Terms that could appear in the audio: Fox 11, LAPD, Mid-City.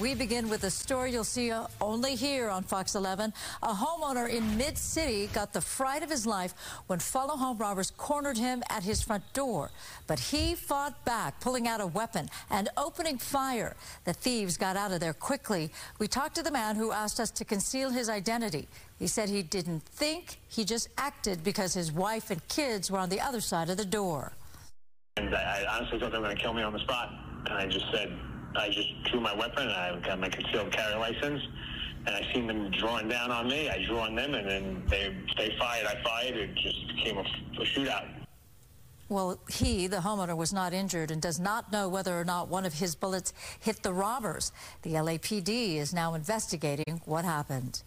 We begin with a story you'll see only here on Fox 11. A homeowner in Mid-City got the fright of his life when fellow home robbers cornered him at his front door. But he fought back, pulling out a weapon and opening fire. The thieves got out of there quickly. We talked to the man who asked us to conceal his identity. He said he didn't think, he just acted because his wife and kids were on the other side of the door. And I honestly thought they were going to kill me on the spot. And I just drew my weapon, and I got my concealed carry license, and I seen them drawing down on me. I drew on them, and then they fired. I fired. It just became a shootout. Well, he, the homeowner, was not injured and does not know whether or not one of his bullets hit the robbers. The LAPD is now investigating what happened.